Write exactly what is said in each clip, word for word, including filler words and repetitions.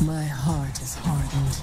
My heart is hardened.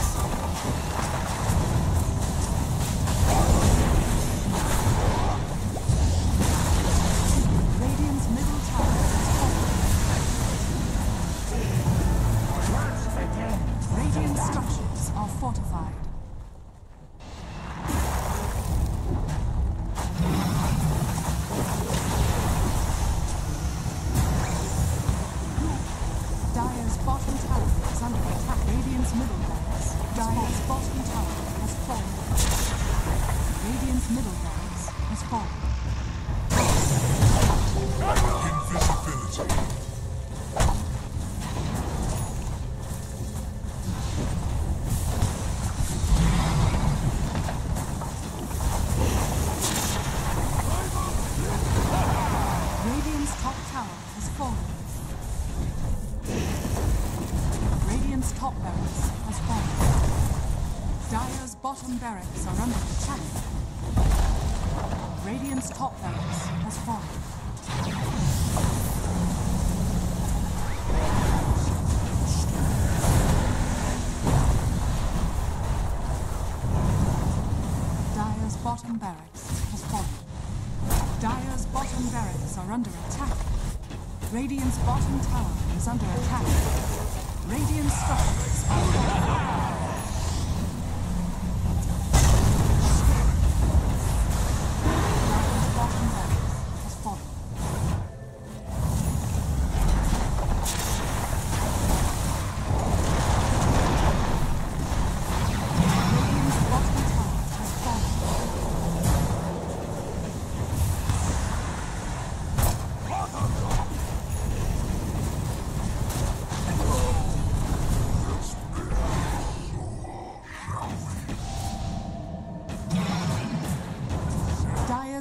Bottom barracks are under attack. Radiant's top barracks has fallen. Dire's bottom barracks has fallen. Dire's bottom barracks are under attack. Radiant's bottom tower is under attack. Radiant's structures are falling.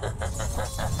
Dire's middle tower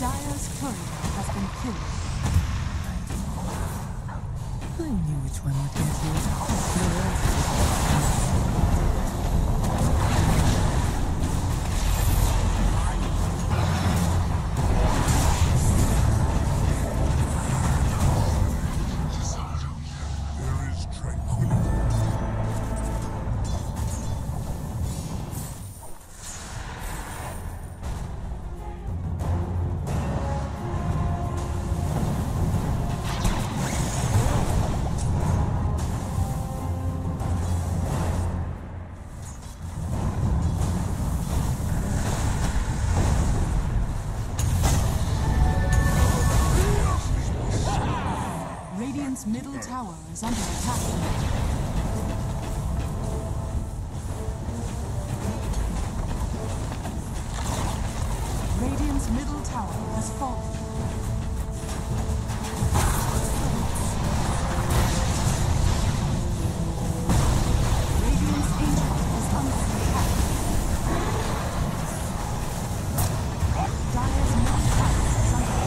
Dire's courier has been killed. I knew which one would get you. Middle tower is under attack. Radiant's middle tower has fallen. Radiant's ancient is under attack. Dire's middle tower is under attack.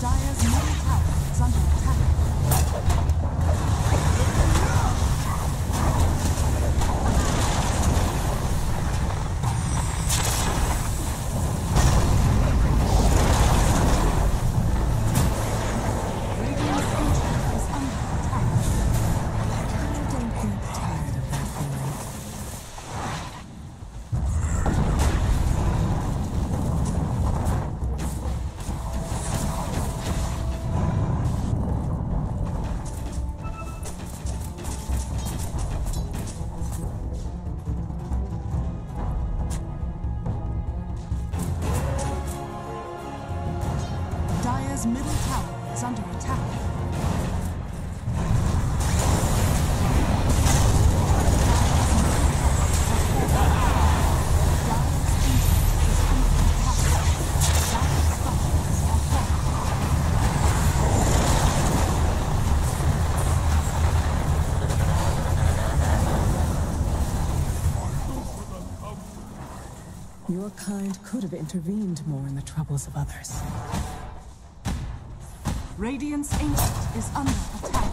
Dire's middle tower is under attack. is under attack. Your kind could have intervened more in the troubles of others. Radiant's Ancient is under attack.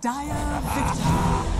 Dire victory!